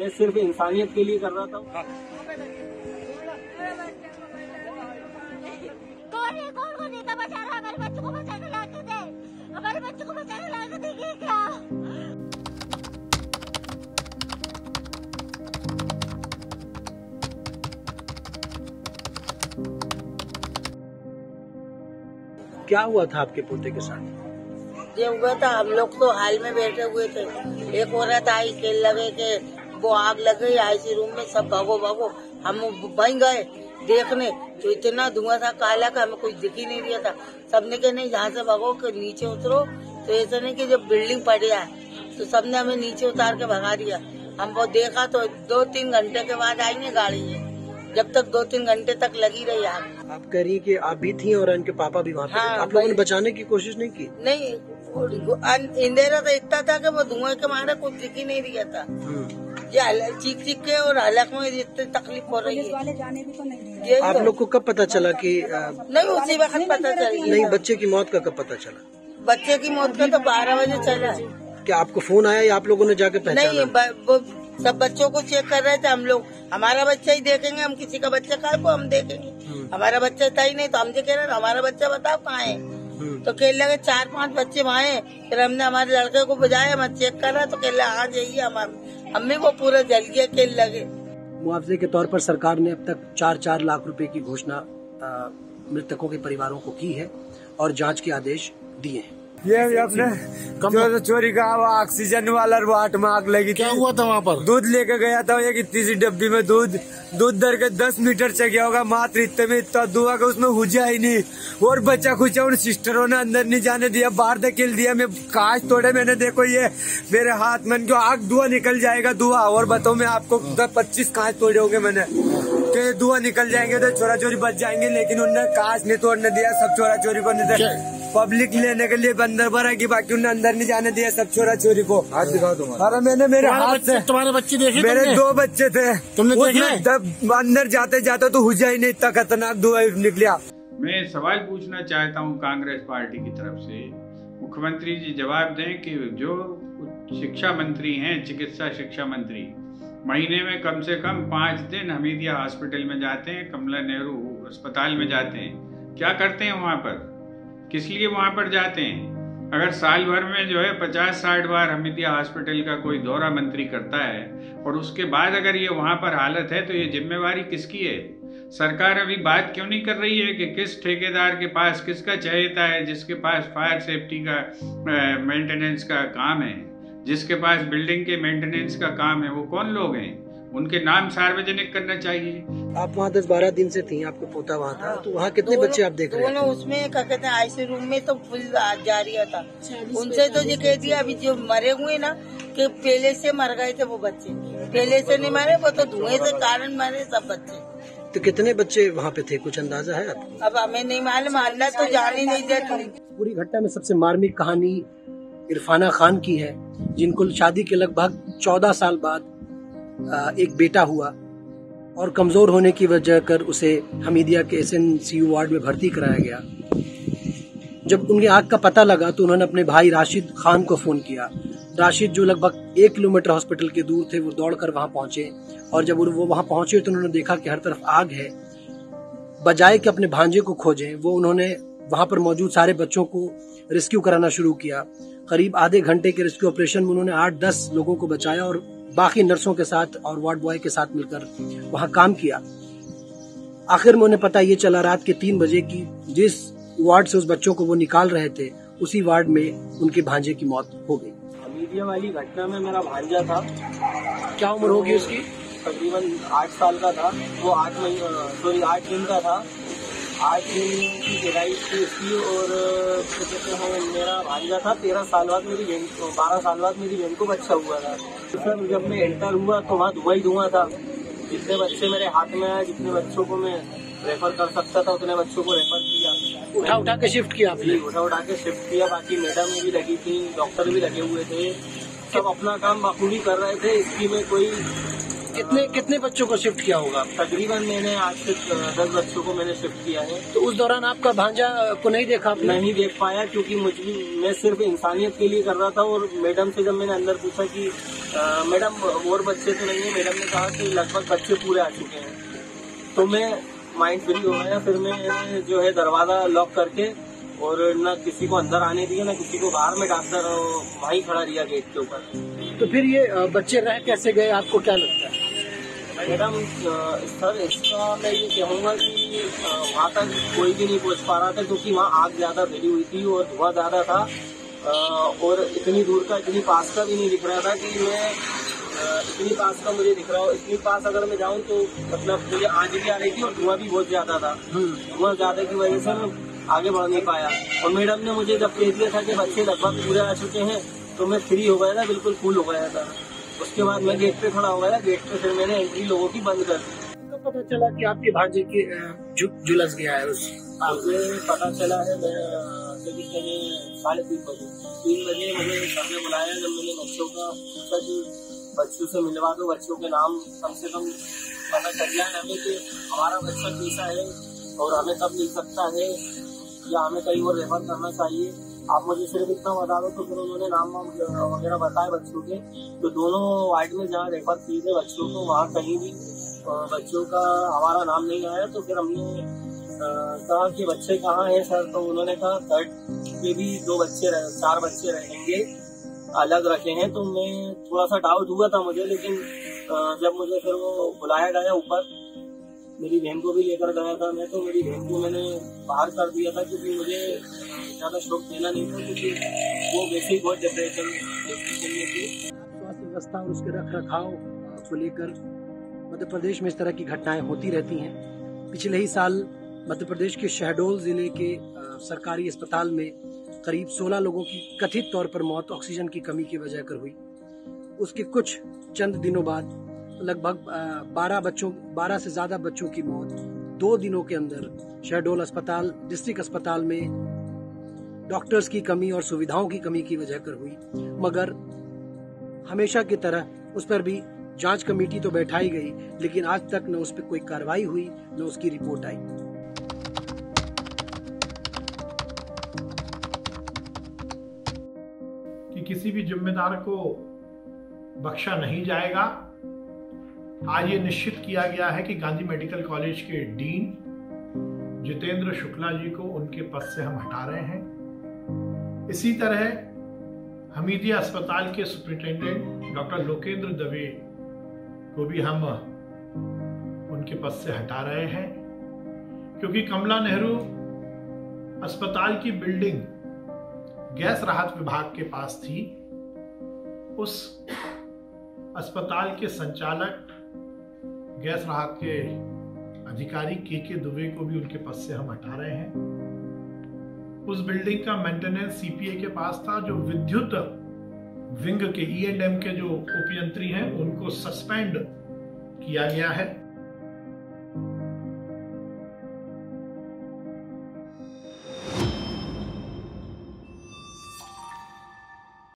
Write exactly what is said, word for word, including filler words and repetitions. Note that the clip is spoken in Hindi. मैं सिर्फ इंसानियत के लिए कर रहा था। क्या हुआ था आपके पोते के साथ? ये हुआ था, हम लोग तो हाल में बैठे हुए थे, एक औरत आई, खेल लगे के वो आग लग गई, आईसी रूम में सब भागो भागो, हम भाग गए देखने तो इतना धुआं था काला का, हमें कुछ दिख ही नहीं दिया था। सबने कहा नहीं यहाँ से भागो, के नीचे उतरो, तो ऐसा नहीं कि जब बिल्डिंग पड़ी है तो सबने हमें नीचे उतार के भगा दिया। हम वो देखा तो दो तीन घंटे के बाद आई ना गाड़ी, जब तक दो तीन घंटे तक लगी रही आग। आप कह रही कि आप भी थी और इनके पापा भी वहाँ पे? हाँ, आप लोगों ने बचाने की कोशिश नहीं की? नहीं, अंधेरा तो इतना था कि वो धुआं के मारे कुछ दिख ही नहीं दिया था। ये चीख चीख के और हालत में इतनी तकलीफ हो रही है। वाले जाने भी तो नहीं। आप लोग को कब पता चला कि आ... नहीं उसी वक्त पता चला। नहीं, बच्चे की मौत का कब पता चला? बच्चे की मौत का तो बारह बजे चला। क्या आपको फोन आया या आप लोगों ने जाके पहचाना? नहीं, सब बच्चों को चेक कर रहे थे हम लोग, हमारा बच्चा ही देखेंगे, हम किसी का बच्चा कहा को हम देखेंगे, हमारा बच्चा था ही नहीं, तो हमसे कह रहे हमारा बच्चा बताओ कहाँ है, तो कहने लगे चार पांच बच्चे वहाँ है। फिर हमने हमारे लड़के को बुझाया, हम चेक कर रहा तो कहने लगा आ जाइए, हमारे हम भी वो पूरा जल गया। कहने लगे मुआवजे के तौर पर सरकार ने अब तक चार चार लाख रूपये की घोषणा मृतकों के परिवारों को की है और जाँच के आदेश दिए है। ये अपने जो चोरी का ऑक्सीजन वाला वाट में आग लगी थी। क्या हुआ था वहाँ पर? दूध लेके गया था एक इतनी सी डब्बी में, दूध दूध दर के दस मीटर से गया होगा, मात्र इतने में इतना धुआं का उसमें हुआ ही नहीं। और बच्चा खुचा उन सिस्टरों ने अंदर नहीं जाने दिया, बाहर धकेल दिया। मैं कांच तोड़े मैंने, देखो ये मेरे हाथ में क्यों आग, धुआं निकल जाएगा धुआं। और बताओ मैं आपको दस पच्चीस कांच तोड़े होंगे मैंने, तो धुआं निकल जाएंगे तो चोरा चोरी बच जाएंगे, लेकिन उन्होंने कांच नहीं तोड़ने दिया, सब चोरा चोरी को नहीं दिया। पब्लिक लेने के लिए अंदर भरा की बाकी उन्हें अंदर नहीं जाने दिया, सब चोरा चोरी को। हाथ दिखाओ तुम्हारा। अरे मैंने मेरे हाथ से, तुम्हारे बच्चे देखे? मेरे दो बच्चे थे। तुमने देखे? तब अंदर जाते जाते तो हुआ ही नहीं, इतना खतरनाक धुआं निकला। मैं सवाल पूछना चाहता हूँ कांग्रेस पार्टी की तरफ से, मुख्यमंत्री जी जवाब दें कि जो शिक्षा मंत्री हैं, चिकित्सा शिक्षा मंत्री, महीने में कम से कम पाँच दिन हमीदिया हॉस्पिटल में जाते हैं, कमला नेहरू अस्पताल में जाते हैं, क्या करते हैं वहाँ पर, किस लिए वहाँ पर जाते हैं? अगर साल भर में जो है पचास साठ बार हमीदिया हॉस्पिटल का कोई दौरा मंत्री करता है और उसके बाद अगर ये वहाँ पर हालत है तो ये जिम्मेवारी किसकी है? सरकार अभी बात क्यों नहीं कर रही है कि किस ठेकेदार के पास किसका चहेता है, जिसके पास फायर सेफ्टी का मेंटेनेंस का काम है, जिसके पास बिल्डिंग के मेंटेनेंस का काम है, वो कौन लोग हैं? उनके नाम सार्वजनिक करना चाहिए। आप वहाँ दस बारह दिन से थी, आपको पोता वहाँ था, तो वहाँ कितने बच्चे आप देख रहे थे? उसमें क्या कहते हैं, आईसी रूम में तो फुल जा रहा था। उनसे तो ये कह दिया अभी जो मरे हुए ना कि पहले से मर गए थे वो बच्चे, पहले से नहीं मरे, वो तो धुएं के कारण मरे सब बच्चे। तो कितने बच्चे वहाँ पे थे, कुछ अंदाजा है? अब हमें नहीं मालूम, अल्लाह तो जान ही नहीं देती। पूरी घटना में सबसे मार्मिक कहानी इरफाना खान की है, जिनको शादी के लगभग चौदह साल बाद एक बेटा हुआ और कमज़ोर होने की वजह कर उसे हमीदिया के S N C U ward में भर्ती कराया गया। जब उनकी आग का पता लगा तो उन्होंने अपने भाई राशिद खान को फ़ोन किया। राशिद जो लगभग एक किलोमीटर हॉस्पिटल के दूर थे, वो दौड़कर वहाँ पहुँचे और जब वो वहाँ पहुँचे तो उन्होंने देखा कि हर तरफ आग है। बजाय कि अपने भांजे को खोजें, वो उन्होंने वहाँ पर मौजूद सारे बच्चों को रेस्क्यू कराना शुरू किया। करीब आधे घंटे के रेस्क्यू ऑपरेशन में उन्होंने आठ दस लोगों को बचाया और बाकी नर्सों के साथ और वार्ड बॉय के साथ मिलकर वहां काम किया। आखिर में उन्हें पता ये चला रात के तीन बजे की जिस वार्ड से उस बच्चों को वो निकाल रहे थे उसी वार्ड में उनके भांजे की मौत हो गई। हमीदिया वाली घटना में मेरा भांजा था। क्या उम्र होगी उसकी? तकरीबन आठ साल का था वो, आठ महीने सॉरी आठ दिन का था, आठ दिन की गहराई थी उसकी। और कहते हैं मेरा भांजा था तेरह साल बाद, मेरी बहन बारह साल बाद मेरी बहन को बच्चा हुआ था। सर जब मैं एंटर हुआ तो वहाँ धुआं ही धुआं था, जितने बच्चे मेरे हाथ में आए, जितने बच्चों को मैं रेफर कर सकता था उतने बच्चों को रेफर किया, उठा उठा के शिफ्ट किया। आपने उठा उठा के शिफ्ट किया, बाकी मैडम भी लगी थी, डॉक्टर भी लगे हुए थे, सब अपना काम बखूबी कर रहे थे, इसकी में कोई। कितने कितने बच्चों को शिफ्ट किया होगा? तकरीबन मैंने आज से दस बच्चों को मैंने शिफ्ट किया है। तो उस दौरान आपका भांजा को नहीं देखा आपने? नहीं देख पाया, क्योंकि मुझे मैं सिर्फ इंसानियत के लिए कर रहा था। और मैडम से जब मैंने अंदर पूछा कि मैडम और बच्चे तो नहीं है, मैडम ने कहा कि लगभग बच्चे पूरे आ चुके हैं। तो मैं माइंड फ्री हो गया, फिर मैं जो है दरवाज़ा लॉक करके और ना किसी को अंदर आने दिया ना किसी को बाहर, में डॉक्टर वहीं खड़ा रिया गेट के ऊपर। तो फिर ये बच्चे रह कैसे गए, आपको क्या लगता है? मैडम सर इसका मैं ये कहूँगा कि वहाँ तक कोई भी नहीं पहुँच पा रहा था, क्योंकि वहाँ आग ज़्यादा फैली हुई थी और धुआं ज़्यादा था, और इतनी दूर का इतनी पास का भी नहीं दिख रहा था कि मैं इतनी पास का मुझे दिख रहा हो। इतनी पास अगर मैं जाऊँ तो मतलब मुझे आँच भी आ रही थी और धुआं भी बहुत ज़्यादा था। धुआं ज़्यादा की वजह से मैं आगे बढ़ नहीं पाया, और मैडम ने मुझे जब कह दिया था कि बच्चे लगभग पूरे आ चुके हैं तो मैं फ्री हो गया था, बिल्कुल फुल हो गया था। उसके बाद मैं गेट पे खड़ा हो गया, गेट पे फिर मैंने एंट्री लोगों की बंद कर दी। कब पता चला कि आपके भांजे के जुलस गया है? उस आपने पता चला है मैं कभी कभी साढ़े तीन बजे तीन बजे मैंने सामने बुलाया, जब मैंने बच्चों का पूछा कि बच्चों से मिलवा दो, बच्चों के नाम कम से कम पता चल जाए हमें कि हमारा बच्चा कैसा है और हमें कब मिल सकता है या हमें कहीं और रेफर करना चाहिए, आप मुझे सिर्फ इतना बता दो। तो फिर उन्होंने नाम वाम वगैरह बताए बच्चों के, तो दोनों वार्ड में जहाँ रेफर किए थे बच्चों को वहाँ कहीं भी बच्चों का हमारा नाम नहीं आया। तो फिर हमने कहा कि बच्चे कहाँ हैं सर, तो उन्होंने कहा थर्ड पे भी दो बच्चे रहे, चार बच्चे रहेंगे अलग रखे हैं। तो मैं थोड़ा सा डाउट हुआ था मुझे, लेकिन जब मुझे फिर वो बुलाया गया ऊपर, मेरी बहन को भी लेकर गया था मैं, तो मेरी बहन को मैंने बाहर कर दिया था क्योंकि मुझे ज़्यादा शौक देना नहीं था, क्योंकि वो वैसे ही बहुत डिप्रेशन में थी। स्वास्थ्य व्यवस्था और उसके रख रखाव को लेकर मध्य प्रदेश में इस तरह की घटनाएं होती रहती हैं। पिछले ही साल मध्य प्रदेश के शहडोल जिले के सरकारी अस्पताल में करीब सोलह लोगों की कथित तौर पर मौत ऑक्सीजन की कमी की वजह कर हुई। उसके कुछ चंद दिनों बाद लगभग बारह बच्चों बारह से ज्यादा बच्चों की मौत दो दिनों के अंदर शहडोल अस्पताल डिस्ट्रिक्ट अस्पताल में डॉक्टर्स की कमी और सुविधाओं की कमी की वजह कर हुई। मगर हमेशा की तरह उस पर भी जांच कमेटी तो बैठाई गई, लेकिन आज तक न उस पर कोई कार्रवाई हुई न उसकी रिपोर्ट आई। कि किसी भी जिम्मेदार को बख्शा नहीं जाएगा। आज ये निश्चित किया गया है कि गांधी मेडिकल कॉलेज के डीन जितेंद्र शुक्ला जी को उनके पद से हम हटा रहे हैं। इसी तरह हमीदिया अस्पताल के सुप्रिंटेंडेंट डॉक्टर लोकेंद्र दुबे को भी हम उनके पद से हटा रहे हैं, क्योंकि कमला नेहरू अस्पताल की बिल्डिंग गैस राहत विभाग के पास थी। उस अस्पताल के संचालक गैस राहत के अधिकारी के के दुबे को भी उनके पद से हम हटा रहे हैं। उस बिल्डिंग का मेंटेनेंस सीपीए के पास था, जो विद्युत विंग के ई एन एम के जो उपयंत्री हैं उनको सस्पेंड किया गया है।